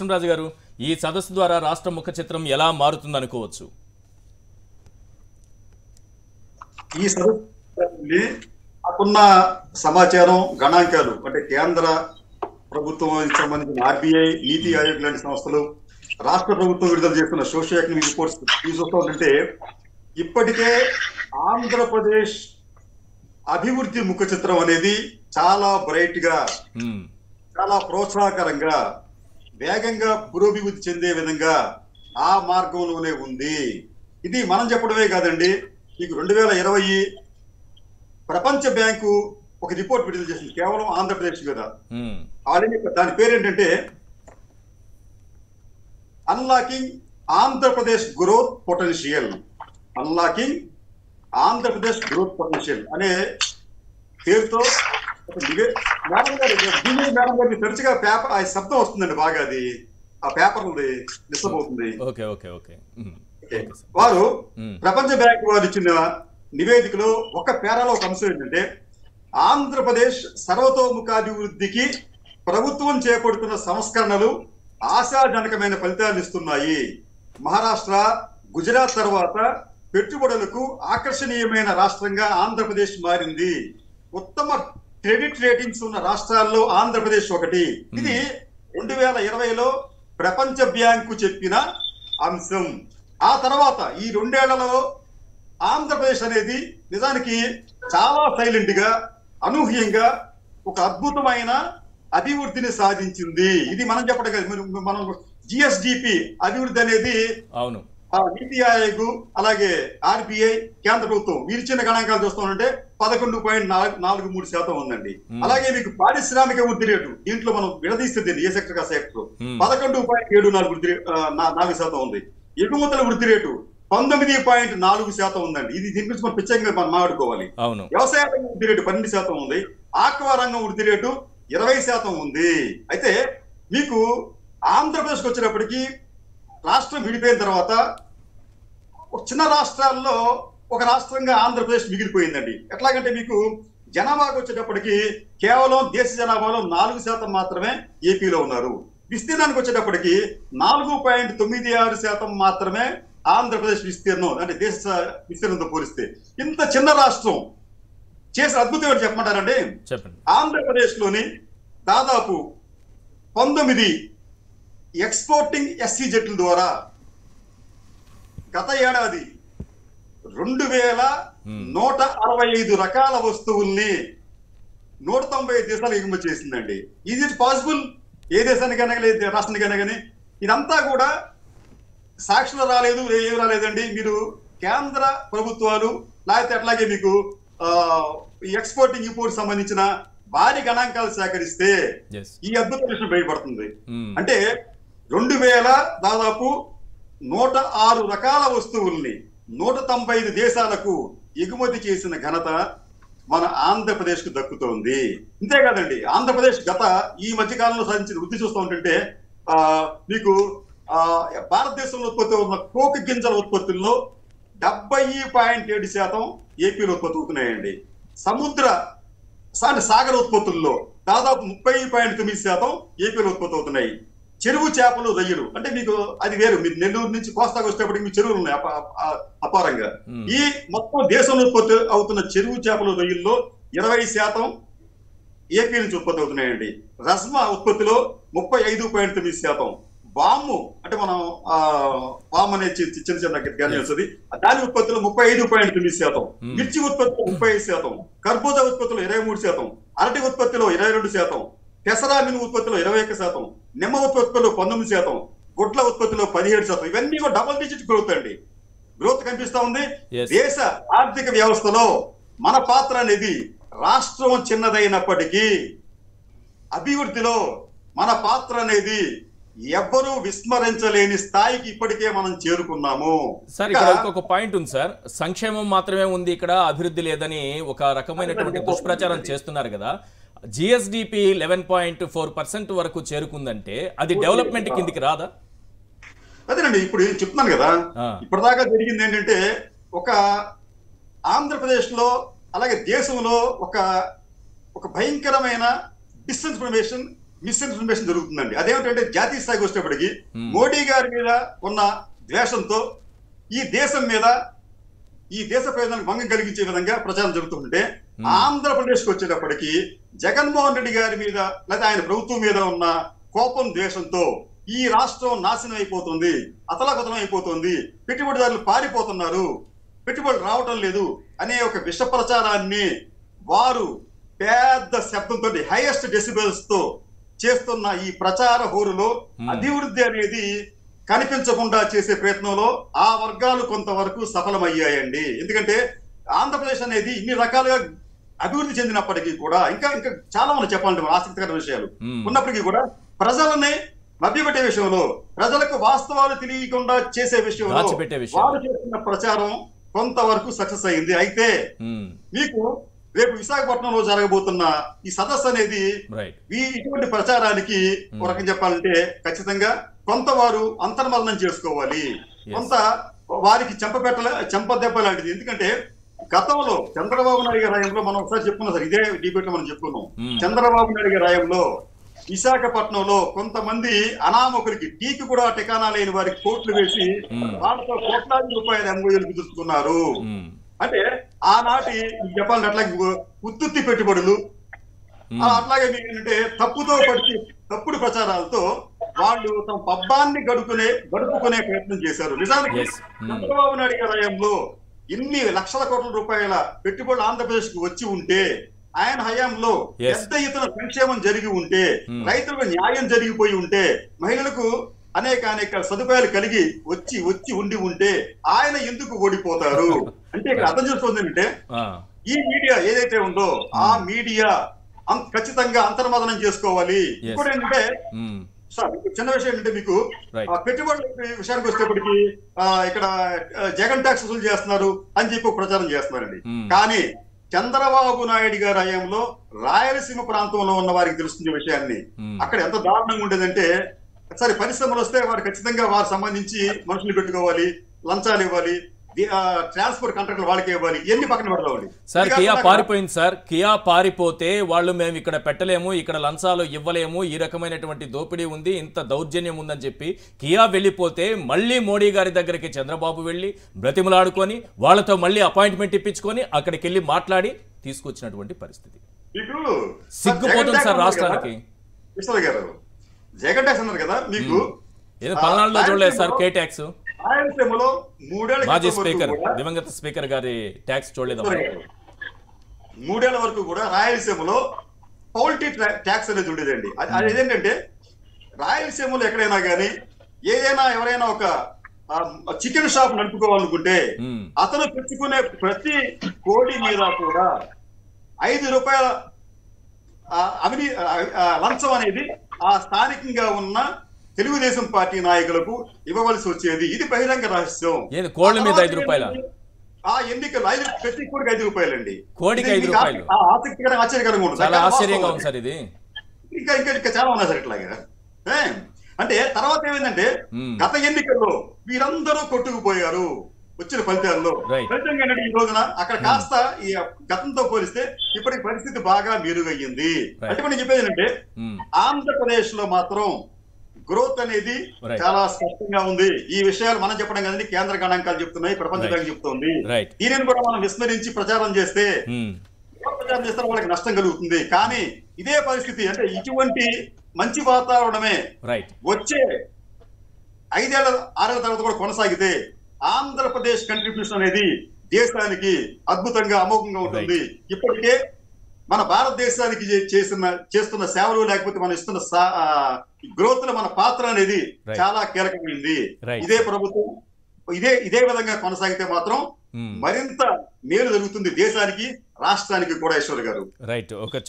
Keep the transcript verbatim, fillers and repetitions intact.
కృష్ణరాజు గారు ఈ సదస్సు ద్వారా రాష్ట్ర ముఖ చిత్రం ఎలా మారుతుంది అనుకోవచ్చు? ఈ సదస్సులో అకున్న సమాచారం గణాంకాలు అంటే కేంద్ర ప్రభుత్వానికి సంబంధించిన ఆర్బీఐ నీతి ఆయోగ్ లాంటి సంస్థలు రాష్ట్ర ప్రభుత్వం విడుదల చేస్తున్న సోషియో ఎకనామిక్ రిపోర్ట్స్ తీసుకుంటే ఇప్పటికే ఆంధ్రప్రదేశ్ అభివృద్ధి ముఖ చిత్రం అనేది చాలా బ్రైట్ గా చాలా ప్రోత్సాహకరంగా వేగంగా పురోభివృద్ధి చెందే విధంగా ఆ మార్గంలోనే ఉంది. ఇది మనం చెప్పడమే కాదండి, మీకు రెండు వేల ఇరవై ప్రపంచ బ్యాంకు ఒక రిపోర్ట్ విడుదల చేసింది కేవలం ఆంధ్రప్రదేశ్ మీద. ఆల్రెడీ దాని పేరు ఏంటంటే unlocking Andhra Pradesh growth potential, unlocking Andhra Pradesh growth potential అనే పేరుతో మేడం గారు మేడం గారిని తరచుగా పేపర్ ఆ శబ్దం వస్తుందండి బాగా, అది ఆ పేపర్ డిస్టర్బ్ అవుతుంది. వారు ప్రపంచ బ్యాంకు వారు ఇచ్చిన నివేదికలో ఒక పేరాలో ఒక అంశం ఏంటంటే ఆంధ్రప్రదేశ్ సర్వతోముఖాభివృద్ధికి ప్రభుత్వం చేపడుతున్న సంస్కరణలు ఆశాజనకమైన ఫలితాలు ఇస్తున్నాయి. మహారాష్ట్ర గుజరాత్ తర్వాత పెట్టుబడులకు ఆకర్షణీయమైన రాష్ట్రంగా ఆంధ్రప్రదేశ్ మారింది. ఉత్తమ క్రెడిట్ రేటింగ్స్ ఉన్న రాష్ట్రాల్లో ఆంధ్రప్రదేశ్ ఒకటి. ఇది రెండు వేల ఇరవైలో ప్రపంచ బ్యాంకు చెప్పిన అంశం. ఆ తర్వాత ఈ రెండేళ్లలో ఆంధ్రప్రదేశ్ అనేది నిజానికి చాలా సైలెంట్ గా అనూహ్యంగా ఒక అద్భుతమైన అభివృద్ధిని సాధించింది. ఇది మనం చెప్పడం కాదు, మనం జిఎస్డిపి అభివృద్ధి అనేది అవును నీతి ఆయోగ్ అలాగే ఆర్బీఐ కేంద్ర ప్రభుత్వం వీరిచ్చిన గణాంకాలు చూస్తామంటే పదకొండు పాయింట్ నాలుగు మూడు శాతం ఉందండి. అలాగే మీకు పారిశ్రామిక వృద్ధి రేటు దీంట్లో మనం విడదీస్తుంది ఏ సెక్టర్ కా సెక్టర్ పదకొండు పాయింట్ ఏడు నాలుగు వృద్ధి నాలుగు శాతం ఉంది. ఎగుమతుల వృద్ధి రేటు పంతొమ్మిది పాయింట్ నాలుగు శాతం ఉందండి. ఇది దీని గురించి మనం పిచ్చంగా మనం మాట్లాడుకోవాలి. వ్యవసాయ రంగం వృద్ధి రేటు పన్నెండు శాతం ఉంది. ఆక్వా రంగం వృద్ధి రేటు ఇరవై శాతం ఉంది. అయితే మీకు ఆంధ్రప్రదేశ్కి వచ్చినప్పటికీ రాష్ట్రం విడిపోయిన తర్వాత చిన్న రాష్ట్రాల్లో ఒక రాష్ట్రంగా ఆంధ్రప్రదేశ్ మిగిలిపోయిందండి. ఎట్లాగంటే మీకు జనాభాకు వచ్చేటప్పటికి కేవలం దేశ జనాభాలో నాలుగు శాతం మాత్రమే ఏపీలో ఉన్నారు. విస్తీర్ణానికి వచ్చేటప్పటికి నాలుగు పాయింట్ తొమ్మిది ఆరు శాతం మాత్రమే ఆంధ్రప్రదేశ్ విస్తీర్ణం అంటే దేశ విస్తీర్ణంతో పోలిస్తే. ఇంత చిన్న రాష్ట్రం చేసిన అద్భుతం ఏంటి చెప్పమంటారండి? ఆంధ్రప్రదేశ్ లోని దాదాపు పంతొమ్మిది ఎక్స్పోర్టింగ్ ఎస్సీ జట్ల ద్వారా గత ఏడాది రెండు వేల నూట అరవై ఐదు రకాల వస్తువుల్ని నూట తొంభై ఐదు దేశాలు ఎగుమతి చేసిందండి. Is it possible? ఏ దేశానికైనా కానీ ఏ రాష్ట్రానికైనా కానీ ఇదంతా కూడా సాక్షులు రాలేదు, ఏమి రాలేదండి. మీరు కేంద్ర ప్రభుత్వాలు లేకపోతే అట్లాగే మీకు ఎక్స్పోర్టింగ్ ఇంపోర్ట్ సంబంధించిన భారీ గణాంకాలు సేకరిస్తే ఈ అద్భుత విషయం బయటపడుతుంది. అంటే రెండు వేల దాదాపు నూట ఆరు రకాల వస్తువుల్ని నూట తొంభై ఐదు దేశాలకు ఎగుమతి చేసిన ఘనత మన ఆంధ్రప్రదేశ్ కు దక్కుతోంది. ఇంతేకాదండి, ఆంధ్రప్రదేశ్ గత ఈ మధ్యకాలంలో సాధించిన వృద్ధి చూస్తూ ఉంటుంటే ఆ మీకు ఆ భారతదేశంలో ఉత్పత్తి ఉన్న కోక గింజల ఉత్పత్తుల్లో డెబ్బై పాయింట్ ఏడు శాతం ఏపీలో ఉత్పత్తి అవుతున్నాయండి. సముద్ర అంటే సాగర ఉత్పత్తుల్లో దాదాపు ముప్పై పాయింట్ తొమ్మిది శాతం ఏపీలో ఉత్పత్తి అవుతున్నాయి. చెరువు చేపలు రొయ్యలు అంటే మీకు అది వేరు, మీరు నెల్లూరు నుంచి కోస్తాకు వచ్చేటప్పటికి మీకు చెరువులు ఉన్నాయి అపారంగా. ఈ మొత్తం దేశంలో ఉత్పత్తి అవుతున్న చెరువు చేపలు రొయ్యల్లో ఇరవై శాతం ఏపీ నుంచి ఉత్పత్తి అవుతున్నాయండి. రస్మా ఉత్పత్తిలో ముప్పై ఐదు పాయింట్ తొమ్మిది శాతం బాము అంటే మనం ఆ బామ్ అనే చిన్న చిన్న గానీ వస్తుంది దాని ఉత్పత్తిలో ముప్పై ఐదు పాయింట్ తొమ్మిది శాతం మిర్చి ఉత్పత్తిలో ముప్పై ఐదు శాతం కర్బూజా ఉత్పత్తిలో ఇరవై మూడు శాతం అరటి ఉత్పత్తిలో ఇరవై రెండు శాతం పెసరా మినుము ఉత్పత్తిలో ఇరవై ఒక్క శాతం నిమ్మ ఉత్పత్తిలో పంతొమ్మిది శాతం గుడ్ల ఉత్పత్తిలో పదిహేడు శాతం ఇవన్నీ కూడా డబుల్ డిజిట్ గ్రోత్ అండి. గ్రోత్ కనిపిస్తా ఉంది. దేశ ఆర్థిక వ్యవస్థలో మన పాత్ర అనేది రాష్ట్రం చిన్నదైనప్పటికీ అభివృద్ధిలో మన పాత్ర అనేది ఎవ్వరూ విస్మరించలేని స్థాయికి ఇప్పటికే మనం చేరుకున్నాము. సార్ ఇక్కడ ఇంకొక పాయింట్ ఉంది సార్, సంక్షేమం మాత్రమే ఉంది ఇక్కడ అభివృద్ధి లేదని ఒక రకమైనటువంటి దుష్ప్రచారం చేస్తున్నారు కదా. GSDP eleven point four percent వరకు చేరుకుందంటే అది డెవలప్మెంట్ కిందికి రాదా? అదేనండి, ఇప్పుడు చెప్తున్నాను కదా, ఇప్పటిదాకా జరిగింది ఏంటంటే ఒక ఆంధ్రప్రదేశ్ లో అలాగే దేశంలో ఒక ఒక భయంకరమైన డిస్ఇన్ఫర్మేషన్ మిస్ఇన్ఫర్మేషన్ జరుగుతుందండి. అదేమిటంటే జాతీయ స్థాయికి వచ్చేప్పటికీ మోడీ గారి మీద ఉన్న ద్వేషంతో ఈ దేశం మీద ఈ దేశ ప్రయోజనానికి భంగం కలిగించే విధంగా ప్రచారం జరుగుతుంటే, ఆంధ్రప్రదేశ్కి వచ్చేటప్పటికీ జగన్మోహన్ రెడ్డి గారి మీద లేదా ఆయన ప్రభుత్వం మీద ఉన్న కోపం ద్వేషంతో ఈ రాష్ట్రం నాశనం అయిపోతుంది, అతలాకుతలం అయిపోతుంది, పెట్టుబడిదారులు పారిపోతున్నారు, పెట్టుబడులు రావటం లేదు అనే ఒక విష ప్రచారాన్ని వారు పెద్ద శబ్దంతో హైయెస్ట్ డెసిబెల్స్ తో చేస్తున్న ఈ ప్రచార హోరులో అభివృద్ధి అనేది కనిపించకుండా చేసే ప్రయత్నంలో ఆ వర్గాలు కొంతవరకు సఫలమయ్యాయండి. ఎందుకంటే ఆంధ్రప్రదేశ్ అనేది ఇన్ని రకాలుగా అభివృద్ధి చెందినప్పటికీ కూడా ఇంకా ఇంకా చాలా మనం చెప్పాలంటే ఆసక్తికర విషయాలు ఉన్నప్పటికీ కూడా ప్రజలని మభ్యపెట్టే విషయంలో, ప్రజలకు వాస్తవాలు తెలియకుండా చేసే విషయంలో వారు చేసిన ప్రచారం కొంతవరకు సక్సెస్ అయింది. అయితే మీకు రేపు విశాఖపట్నంలో జరగబోతున్న ఈ సదస్సు అనేది ఇటువంటి ప్రచారానికి ఒక రకం చెప్పాలంటే ఖచ్చితంగా కొంతవారు అంతర్మలనం చేసుకోవాలి, కొంత వారికి చెంపపెట్ట చెంపదెబ్బ లాంటిది. ఎందుకంటే గతంలో చంద్రబాబు నాయుడు గారి రాయంలో మనం ఒకసారి చెప్పుకున్నాం సార్, ఇదే డిబేట్ లో మనం చెప్పుకున్నాం, చంద్రబాబు నాయుడు గారి రాయంలో విశాఖపట్నంలో కొంతమంది అనామకుడికి టీకి కూడా టికానా లేని వారికి కోట్లు వేసి వాళ్ళతో కోట్లాది రూపాయలు ఎంఓయూలు కుదుర్చుకున్నారు. అంటే ఆనాటి జపాన్ అట్లాగే ఉత్పత్తి పెట్టుబడులు, అట్లాగే ఏంటంటే తప్పుతో పడిచి తప్పుడు ప్రచారాలతో వాళ్ళు తమ పబ్బాన్ని గడుపుకునే గడుపుకునే ప్రయత్నం చేశారు. నిజానికి చంద్రబాబు నాయుడు గారి హయాంలో ఇన్ని లక్షల కోట్ల రూపాయల పెట్టుబడులు ఆంధ్రప్రదేశ్ కు వచ్చి ఉంటే, ఆయన హయాంలో పెద్ద ఎత్తున సంక్షేమం జరిగి ఉంటే, రైతులకు న్యాయం జరిగిపోయి ఉంటే, మహిళలకు అనేక అనేక సదుపాయాలు కలిగి వచ్చి వచ్చి ఉండి ఉంటే ఆయన ఎందుకు ఓడిపోతారు? అంటే ఇక్కడ అర్థం చేసుకోండి ఏంటంటే ఈ మీడియా ఏదైతే ఉందో ఆ మీడియా ఖచ్చితంగా అంతర్మదనం చేసుకోవాలి. ఇంకోటి ఏంటంటే సార్ చిన్న విషయం ఏంటంటే మీకు పెట్టుబడుల విషయానికి వచ్చేటప్పటికి ఇక్కడ జగన్ ట్యాక్స్ వసూలు చేస్తున్నారు అని చెప్పి ప్రచారం చేస్తున్నారండి. కానీ చంద్రబాబు నాయుడు గారి హయాంలో రాయలసీమ ప్రాంతంలో ఉన్న వారికి తెలుస్తున్న విషయాన్ని అక్కడ ఎంత దారుణంగా ఉండేదంటే, సరే పరిశ్రమలు వస్తే వారు ఖచ్చితంగా వారు సంబంధించి మనుషులు పెట్టుకోవాలి, లంచాలు ఇవ్వాలి, ట్రాన్స్పోర్ట్ కాంట్రాక్ట్ వాళ్ళకి ఇవ్వాలి, ఎన్ని పక్కన పెడతామండి. సార్ కియా పారిపోయింది సార్, కియా పారిపోతే వాళ్ళు మేము ఇక్కడ పెట్టలేము, ఇక్కడ లంచాలు ఇవ్వలేము, ఈ రకమైనటువంటి దోపిడీ ఉంది, ఇంత దౌర్జన్యం ఉందని చెప్పి కియా వెళ్ళిపోతే మళ్ళీ మోడీ గారి దగ్గరికి చంద్రబాబు వెళ్ళి బ్రతిమలాడుకొని వాళ్ళతో మళ్ళీ అపాయింట్మెంట్ ఇప్పించుకొని అక్కడికి వెళ్ళి మాట్లాడి తీసుకొచ్చినటువంటి పరిస్థితి. సిగ్గుపోతుంది సార్ రాష్ట్రానికి. జగన్ ట్యాక్స్ అన్నారు కదా, మీకు పల్నాడులో చూడలేదు సార్ కే ట్యాక్స్, రాయలసీమలో మూడేళ్ల మాజీ స్పీకర్ దివంగత స్పీకర్ గారి ట్యాక్స్ చూడలేదు, మూడేళ్ల వరకు కూడా రాయలసీమలో పౌల్ట్రీ ట్యాక్స్ అనేది ఉండేదండి. అది అదేంటంటే రాయలసీమలో ఎక్కడైనా కానీ ఏదైనా ఎవరైనా ఒక చికెన్ షాప్ నడుపుకోవాలనుకుంటే అతను పెంచుకునే ప్రతి కోడి మీద కూడా ఐదు రూపాయల అవిని లంచం అనేది ఆ స్థానికంగా ఉన్న తెలుగుదేశం పార్టీ నాయకులకు ఇవ్వవలసి వచ్చేది. ఇది బహిరంగ రహస్యం. ఆ ఎన్నికలు ఐదు ప్రతి కోడికి ఐదు రూపాయలండి. ఆసక్తికరంగా ఆశ్చర్యకరంగా ఉంటుంది. ఇంకా ఇంకా ఇంకా చాలా ఉన్నాయి సార్ ఇట్లాగే. అంటే తర్వాత ఏమైందంటే గత ఎన్నికల్లో వీరందరూ కొట్టుకుపోయారు వచ్చిన ఫలితాల్లో. ఫలితంగా ఏంటంటే ఈ రోజున అక్కడ కాస్త ఈ గతంతో పోలిస్తే ఇప్పటికి పరిస్థితి బాగా మెరుగయ్యింది. అంటే మనం చెప్పేది ఏంటంటే ఆంధ్రప్రదేశ్ లో మాత్రం గ్రోత్ అనేది చాలా స్పష్టంగా ఉంది. ఈ విషయాలు మనం చెప్పడం కదండి, కేంద్ర గణాంకాలు చెప్తున్నాయి, ప్రపంచ బ్యాంక్ చెప్తోంది. దీనిని కూడా మనం విస్మరించి ప్రచారం చేస్తే ప్రచారం చేస్తే వాళ్ళకి నష్టం కలుగుతుంది. కానీ ఇదే పరిస్థితి అంటే ఇటువంటి మంచి వాతావరణమే వచ్చే ఐదేళ్ల ఆరేళ్ల తర్వాత కూడా కొనసాగితే ఆంధ్రప్రదేశ్ కంట్రిబ్యూషన్ అనేది దేశానికి అద్భుతంగా అమోఘంగా ఉంటుంది. ఇప్పటికే మన భారతదేశానికి చేసిన చేస్తున్న సేవలు లేకపోతే మనం ఇస్తున్న గ్రోత్ లో మన పాత్ర అనేది చాలా కీలకమైంది. ఇదే ప్రభుత్వం ఇదే ఇదే విధంగా కొనసాగితే మాత్రం మరింత మేలు జరుగుతుంది దేశానికి, రాష్ట్రానికి కూడా. ఈశ్వర్ గారు రైట్.